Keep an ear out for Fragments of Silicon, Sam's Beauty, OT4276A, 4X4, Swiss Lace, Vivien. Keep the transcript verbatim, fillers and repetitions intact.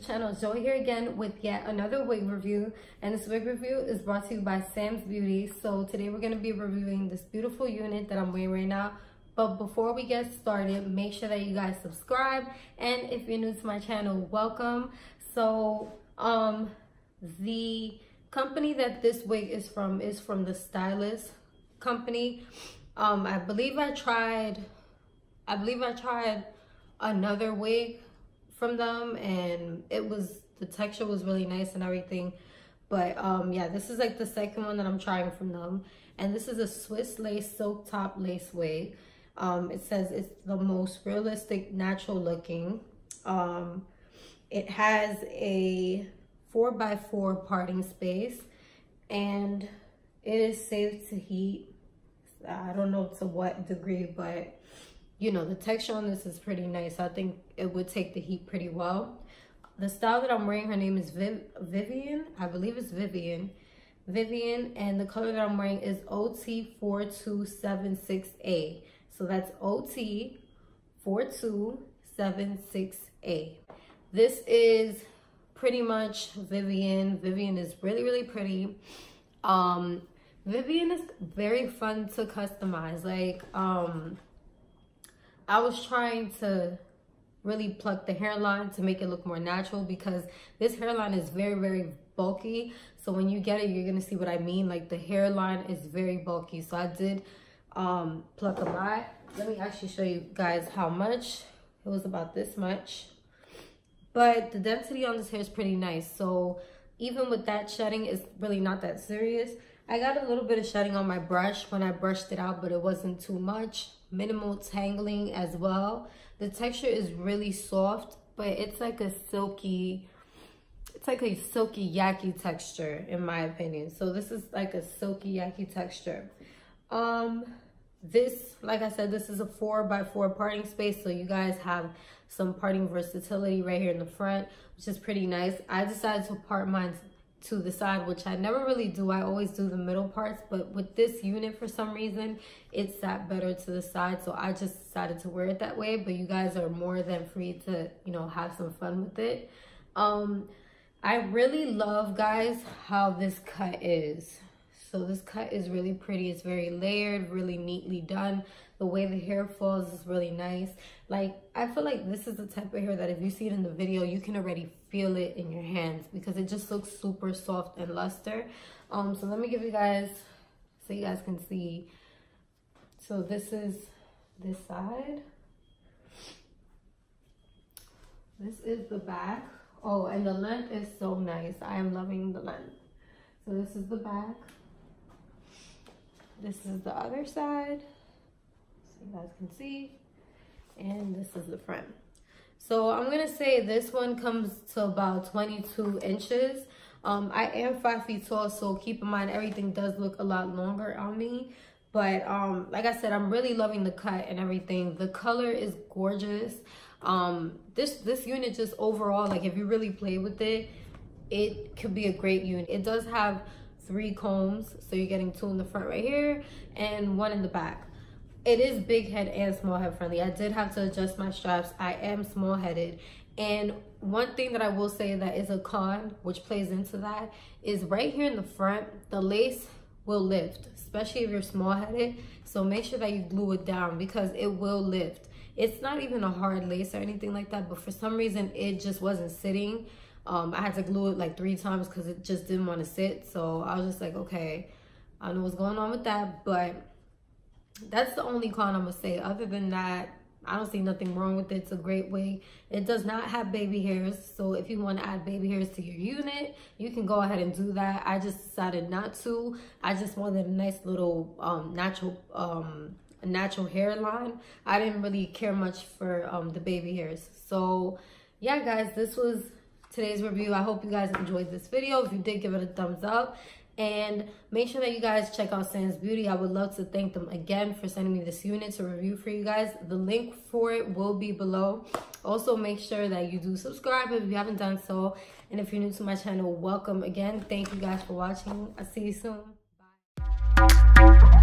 YouTube channel. Joy here again with yet another wig review, and this wig review is brought to you by Sam's Beauty. So today we're going to be reviewing this beautiful unit that I'm wearing right now. But before we get started, make sure that you guys subscribe, and if you're new to my channel, welcome. So um the company that this wig is from is from the Stylist company. um I believe I tried I believe I tried another wig from them, and it was, the texture was really nice and everything, but um yeah, this is like the second one that I'm trying from them, and this is a Swiss lace silk top lace wig. Um it says it's the most realistic, natural looking. Um it has a four by four parting space, and it is safe to heat. I don't know to what degree, but you know, the texture on this is pretty nice. I think it would take the heat pretty well. The style that I'm wearing, her name is Viv Vivien. I believe it's Vivien. Vivien, and the color that I'm wearing is O T four two seven six A. So that's O T four two seven six A. This is pretty much Vivien. Vivien is really, really pretty. Um, Vivien is very fun to customize. Like, um... I was trying to really pluck the hairline to make it look more natural, because this hairline is very, very bulky. So when you get it, you're going to see what I mean. Like, the hairline is very bulky. So I did um, pluck a lot. Let me actually show you guys how much. It was about this much. But the density on this hair is pretty nice. So even with that shedding, it's really not that serious. I got a little bit of shedding on my brush when I brushed it out, but it wasn't too much. Minimal tangling as well. The texture is really soft, but it's like a silky, it's like a silky yucky texture in my opinion. So this is like a silky yucky texture. Um, this, like I said, this is a four by four parting space, so you guys have some parting versatility right here in the front, which is pretty nice. I decided to part mine to the side, which I never really do. I always do the middle parts, but with this unit, for some reason, it sat better to the side, so I just decided to wear it that way. But you guys are more than free to, you know, have some fun with it. um I really love, guys, how this cut is. So this cut is really pretty. It's very layered, really neatly done. The way the hair falls is really nice. Like, I feel like this is the type of hair that if you see it in the video, you can already feel it in your hands, because it just looks super soft and luster. Um, so let me give you guys, so you guys can see. So this is this side. This is the back. Oh, and the length is so nice. I am loving the length. So this is the back. This is the other side, so you guys can see, and this is the front. So I'm gonna say this one comes to about twenty-two inches. um I am five feet tall, so keep in mind everything does look a lot longer on me, but um like I said, I'm really loving the cut and everything. The color is gorgeous. um this this unit just overall, like, if you really play with it, it could be a great unit. It does have three combs, so you're getting two in the front right here and one in the back. It is big head and small head friendly. I did have to adjust my straps. I am small headed, and one thing that I will say that is a con, which plays into that, is right here in the front, the lace will lift, especially if you're small headed. So make sure that you glue it down, because it will lift. It's not even a hard lace or anything like that, but for some reason it just wasn't sitting. Um, I had to glue it like three times because it just didn't want to sit. So I was just like, okay, I don't know what's going on with that. But that's the only con I'm going to say. Other than that, I don't see nothing wrong with it. It's a great wig. It does not have baby hairs. So if you want to add baby hairs to your unit, you can go ahead and do that. I just decided not to. I just wanted a nice little um, natural um, natural hairline. I didn't really care much for um, the baby hairs. So yeah, guys, this was today's review. I hope you guys enjoyed this video. If you did, give it a thumbs up, and make sure that you guys check out Sam's Beauty. I would love to thank them again for sending me this unit to review for you guys. The link for it will be below. Also, make sure that you do subscribe if you haven't done so, and if you're new to my channel, welcome again. Thank you guys for watching. I'll see you soon. Bye.